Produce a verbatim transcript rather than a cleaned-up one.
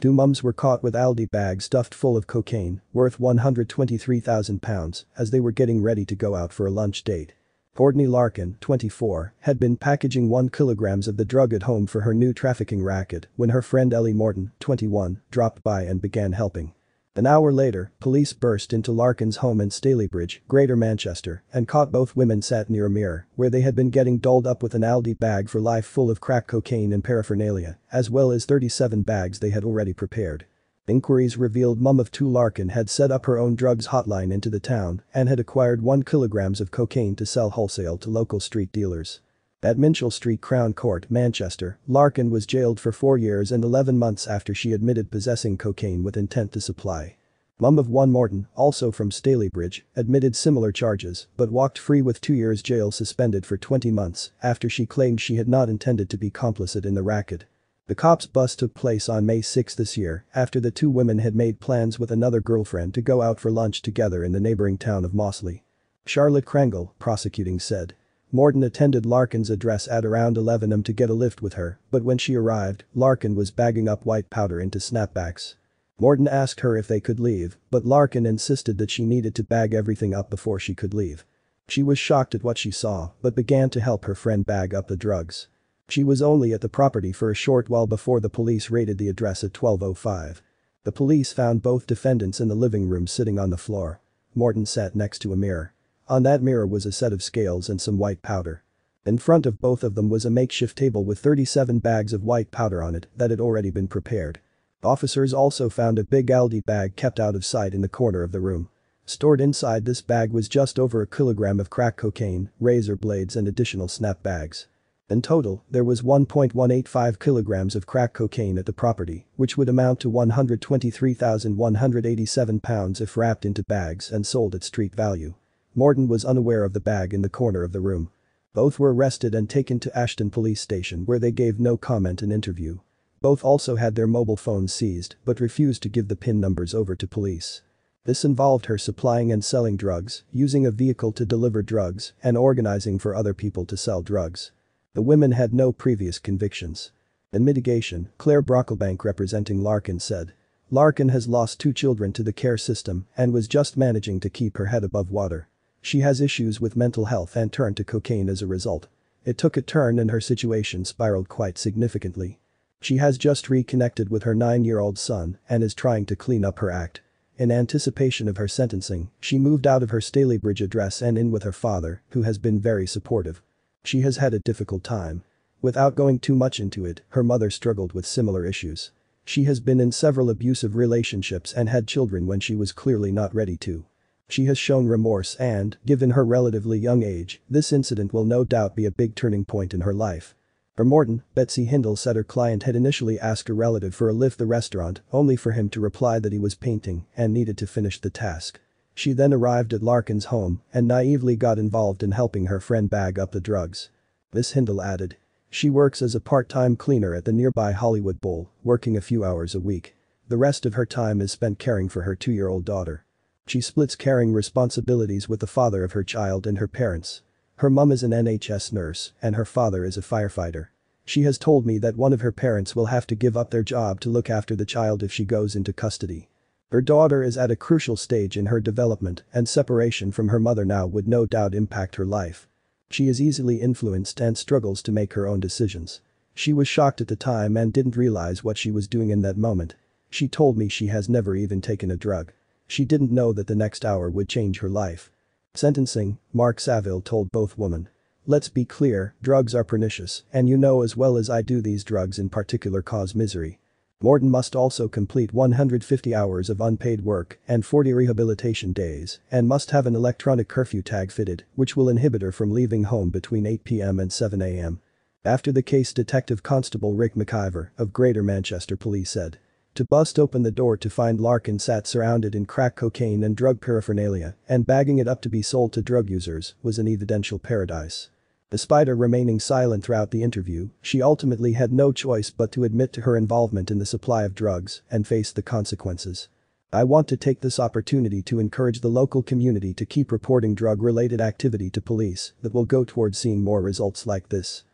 Two mums were caught with Aldi bags stuffed full of cocaine, worth one hundred twenty-three thousand pounds, as they were getting ready to go out for a lunch date. Courtney Larkin, twenty-four, had been packaging one kilogram of the drug at home for her new trafficking racket when her friend Ellie Mortin, twenty-one, dropped by and began helping. An hour later, police burst into Larkin's home in Stalybridge, Greater Manchester, and caught both women sat near a mirror, where they had been getting dolled up with an Aldi bag for life full of crack cocaine and paraphernalia, as well as thirty-seven bags they had already prepared. Inquiries revealed mum of two Larkin had set up her own drugs hotline into the town and had acquired one kilogram of cocaine to sell wholesale to local street dealers. At Minshull Street Crown Court, Manchester, Larkin was jailed for four years and eleven months after she admitted possessing cocaine with intent to supply. Mum of one Mortin, also from Stalybridge, admitted similar charges but walked free with two years jail suspended for twenty months after she claimed she had not intended to be complicit in the racket. The cops bust took place on May sixth this year after the two women had made plans with another girlfriend to go out for lunch together in the neighboring town of Mossley. Charlotte Crangle, prosecuting, said Mortin attended Larkin's address at around eleven a m to get a lift with her, but when she arrived, Larkin was bagging up white powder into snapbacks. Mortin asked her if they could leave, but Larkin insisted that she needed to bag everything up before she could leave. She was shocked at what she saw, but began to help her friend bag up the drugs. She was only at the property for a short while before the police raided the address at twelve oh five. The police found both defendants in the living room sitting on the floor. Mortin sat next to a mirror. On that mirror was a set of scales and some white powder. In front of both of them was a makeshift table with thirty-seven bags of white powder on it that had already been prepared. Officers also found a big Aldi bag kept out of sight in the corner of the room. Stored inside this bag was just over a kilogram of crack cocaine, razor blades and additional snap bags. In total, there was one point one eight five kilograms of crack cocaine at the property, which would amount to one hundred twenty-three thousand one hundred eighty-seven pounds if wrapped into bags and sold at street value. Mortin was unaware of the bag in the corner of the room. Both were arrested and taken to Ashton police station where they gave no comment and interview. Both also had their mobile phones seized but refused to give the PIN numbers over to police. This involved her supplying and selling drugs, using a vehicle to deliver drugs, and organizing for other people to sell drugs. The women had no previous convictions. In mitigation, Claire Brocklebank, representing Larkin, said Larkin has lost two children to the care system and was just managing to keep her head above water. She has issues with mental health and turned to cocaine as a result. It took a turn and her situation spiraled quite significantly. She has just reconnected with her nine-year-old son and is trying to clean up her act. In anticipation of her sentencing, she moved out of her Stalybridge address and in with her father, who has been very supportive. She has had a difficult time. Without going too much into it, her mother struggled with similar issues. She has been in several abusive relationships and had children when she was clearly not ready to. She has shown remorse and, given her relatively young age, this incident will no doubt be a big turning point in her life. For Mortin, Betsy Hindle said her client had initially asked a relative for a lift to the restaurant only for him to reply that he was painting and needed to finish the task. She then arrived at Larkin's home and naively got involved in helping her friend bag up the drugs. Miss Hindle added. She works as a part-time cleaner at the nearby Hollywood Bowl, working a few hours a week. The rest of her time is spent caring for her two-year-old daughter. She splits caring responsibilities with the father of her child and her parents. Her mum is an N H S nurse and her father is a firefighter. She has told me that one of her parents will have to give up their job to look after the child if she goes into custody. Her daughter is at a crucial stage in her development and separation from her mother now would no doubt impact her life. She is easily influenced and struggles to make her own decisions. She was shocked at the time and didn't realize what she was doing in that moment. She told me she has never even taken a drug. She didn't know that the next hour would change her life. Sentencing, Mark Saville told both women. Let's be clear, drugs are pernicious, and you know as well as I do these drugs in particular cause misery. Mortin must also complete one hundred fifty hours of unpaid work and forty rehabilitation days and must have an electronic curfew tag fitted, which will inhibit her from leaving home between eight p m and seven a m After the case, Detective Constable Rick McIver of Greater Manchester Police said. To bust open the door to find Larkin sat surrounded in crack cocaine and drug paraphernalia and bagging it up to be sold to drug users was an evidential paradise. Despite her remaining silent throughout the interview, she ultimately had no choice but to admit to her involvement in the supply of drugs and face the consequences. I want to take this opportunity to encourage the local community to keep reporting drug-related activity to police that will go towards seeing more results like this.